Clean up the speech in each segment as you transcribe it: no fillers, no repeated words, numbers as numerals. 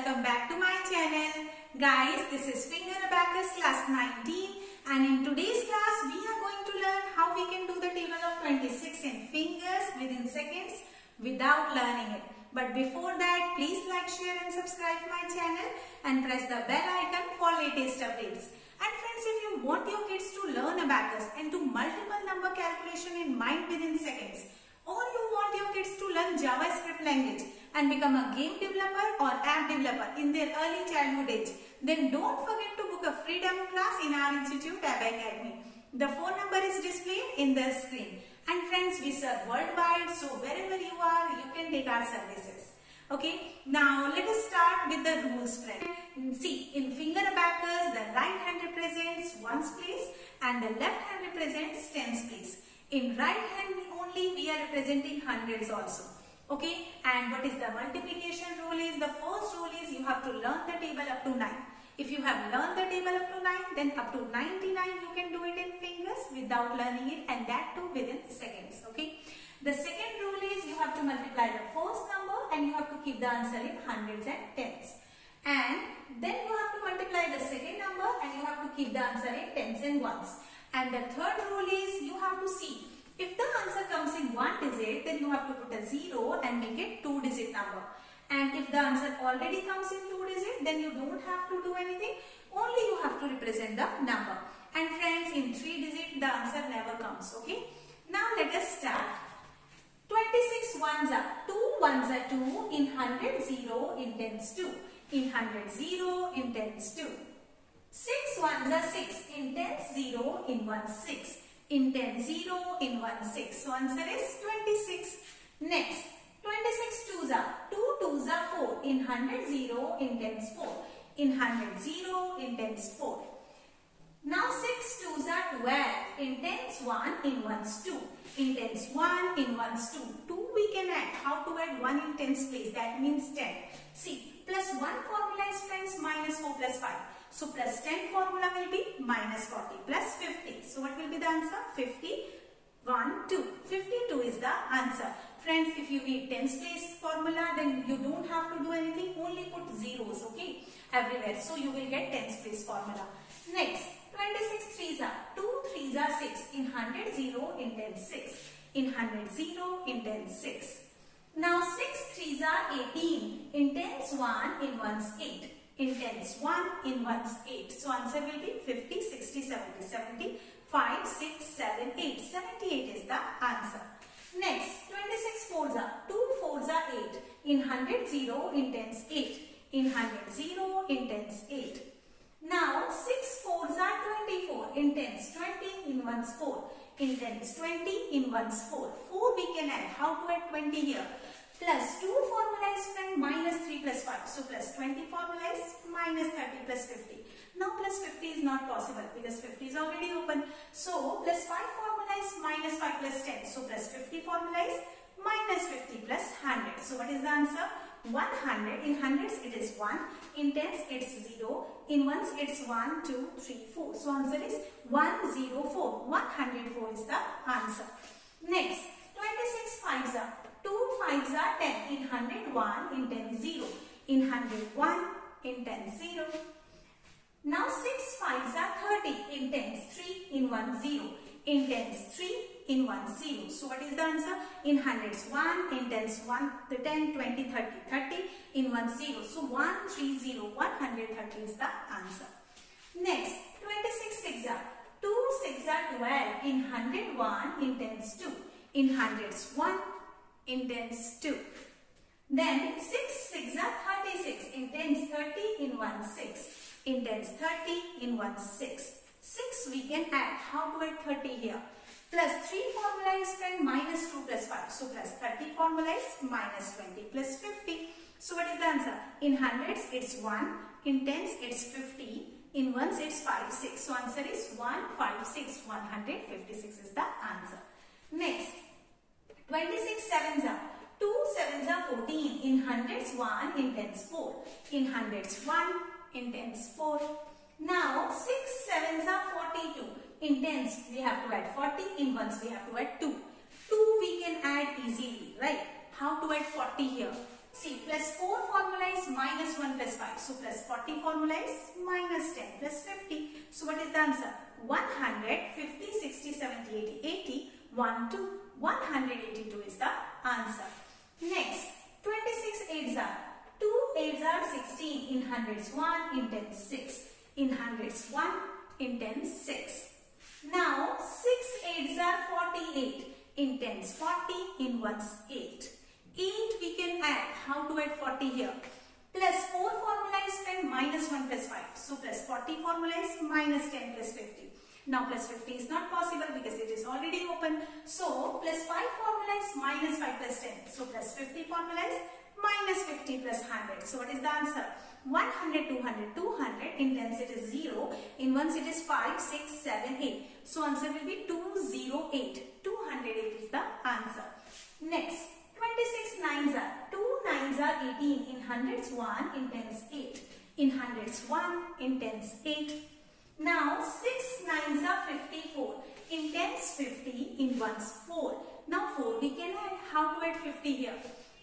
Welcome back to my channel. Guys, this is Finger Abacus class 19 and in today's class we are going to learn how we can do the table of 26 in fingers within seconds without learning it. But before that, please like, share and subscribe my channel and press the bell icon for latest updates. And friends, if you want your kids to learn abacus and do multiple number calculation in mind within seconds, or you want your kids to learn JavaScript language and become a game developer or app developer in their early childhood age, then don't forget to book a free demo class in our institute, App Academy. The phone number is displayed in the screen. And friends, we serve worldwide, so wherever you are, you can take our services. Okay, now let us start with the rules, friends. See, in finger abacus, the right hand represents ones place and the left hand represents tens place. In right hand only, we are representing hundreds also. Okay, and what is the multiplication rule is, the first rule is you have to learn the table up to 9. If you have learned the table up to 9, then up to 99 you can do it in fingers without learning it, and that too within seconds. Okay, the second rule is you have to multiply the first number and you have to keep the answer in hundreds and tens. And then you have to multiply the second number and you have to keep the answer in tens and ones. And the third rule is you have to see, if the answer comes in one digit, then you have to put a 0 and make it 2-digit number. And if the answer already comes in 2-digit, then you don't have to do anything, only you have to represent the number. And friends, in 3-digit, the answer never comes, okay? Now let us start. 26 ones are 2, ones are 2, in 100, 0, in tens 2, in 100, 0, in tens 2. 6 ones are 6, in tens 0, in 1, 6, in tens 0, in 1, 6. So answer is 26. Next, 26 twos are 2, twos are 4, in 100, 0, in tens 4, in 100, 0, in tens 4. Now 6 twos are 12, in tens 1, in ones 2, in tens 1, in ones 2. 2 we can add. How to add 1 in tens place? That means 10. See, plus 1 formula is, friends, minus 4 plus 5. So plus 10 formula will be minus 40 plus 50. So what will be the answer? 51, 2. 52 is the answer. Friends, if you read tens place formula, then you don't have to do anything. Only put zeros, okay, everywhere. So you will get tens place formula. Next, 26 threes are 2, threes are 6. In 100, 0, in tens 6. In 100, 0, in tens 6. Now 6 threes are 18. In tens 1, in ones 8. In tens 1, in ones 8. So answer will be 50, 60, 70, 75, 6, 7, 8. 78 is the answer. Next, 26 fours are 2, fours are 8. In 100, 0, in tens 8. In 100, 0, in tens 8. Now 6 fours are 24. In tens 20, in ones 4. In tens 20, in ones 4. 4 we can add. How to add 20 here? Plus 2 formula is, friend, minus 3 plus 5. So plus 20 formula is minus 30 plus 50. Now plus 50 is not possible because 50 is already open. So plus 5 formula is minus 5 plus 10. So plus 50 formula is minus 50 plus 100. So what is the answer? 100. In hundreds it is 1. In tens it's 0. In ones it's 1, 2, 3, 4. So answer is 104. 104 is the answer. Next, 26 fives are 2, fives are 10. In 100, 1, in 10, 0. In 100, 1, in 10, 0. Now 6 fives are 30. In tens 3, in 1, 0. In tens 3, in 1, 0. So what is the answer? In hundreds 1, in tens 1, the 10, 20, 30, 30, in 1, 0. So 1, 3, 0, 130 is the answer. Next, 26 sixes are 2, sixes are 12. In 100, 1, in tens 2. In hundreds 1, in tens 2. Then 6 sixes are 36. In tens 30, in 1, 6. In tens 30, in 1, 6. 6 we can add. How to add 30 here? Plus 3 formula is, friend, minus 2 plus 5. So plus 30 formula is minus 20 plus 50. So what is the answer? In hundreds it's 1. In tens it's 50. In ones it's 5, 6. So answer is 156. 156 is the answer. Next, 26 sevens are 2, sevens are 14. In hundreds 1, in tens 4. In hundreds 1, in tens 4. Now 6 sevens are 42. In tens we have to add 40. In ones we have to add 2. 2 we can add easily, right? How to add 40 here? See, plus 4 formula is minus 1 plus 5. So, plus 40 formula is minus 10 plus 50. So, what is the answer? 150, 60, 70, 80, 80. 1 to 182 is the answer. Next, 26 eights are. 2 eights are 16. In hundreds, 1. In tens, 6. In hundreds, 1. In tens, 6. Now, 6 eights are 48. In tens, 40. In ones, 8. 8 we can add. How to add 40 here? Plus 4 formula is 10 minus 1 plus 5. So, plus 40 formula is minus 10 plus 50. Now, plus 50 is not possible because it is already open. So, plus 5 formula is minus 5 plus 10. So, plus 50 formula is minus 50 plus 100. So, what is the answer? 100, 200, 200. In tens it is 0. In ones it is 5, 6, 7, 8. So, answer will be 208. 208 is the answer. Next, 26 nines are. 2 nines are 18. In hundreds, 1. In tens, 8. In hundreds, 1. In tens, 8. Now, 6 nines are 54. In tens, 50. In ones, 4. Now, 4 we can add. How to add 50 here?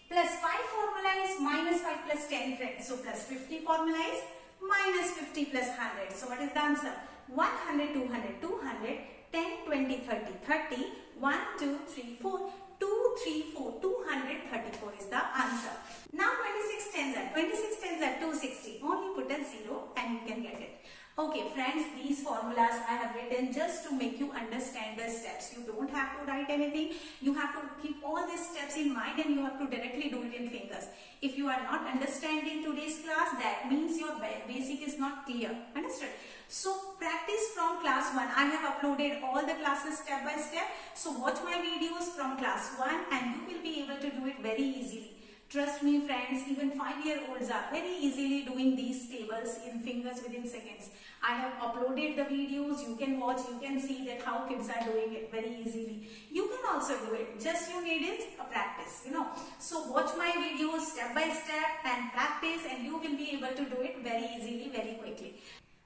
Plus 5 formula is minus 5 plus 10, friends. So, plus 50 formula is minus 50 plus 100. So, what is the answer? 100, 200, 200, 10, 20, 30, 30, 1, 2, 3, 4. 234, 234 is the answer. Now 26 tens are 260. Only put a 0 and you can get it. Okay friends, these formulas I have written just to make you understand the steps. You don't have to write anything. You have to keep all these steps in mind and you have to directly do it in fingers. If you are not understanding today's class, that means your basic is not clear. Understood? So practice from class 1. I have uploaded all the classes step by step. So watch my videos from class 1 and you will be able to do it very easily. Trust me friends, even 5-year-olds are very easily doing these tables in fingers within seconds. I have uploaded the videos, you can watch, you can see that how kids are doing it very easily. You can also do it, just you need is a practice, you know. So watch my videos step by step and practice and you will be able to do it very easily, very quickly.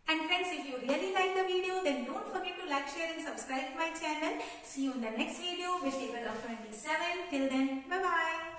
And friends, if you really like the video, then don't forget to like, share and subscribe to my channel. See you in the next video with table of 27. Till then, bye-bye.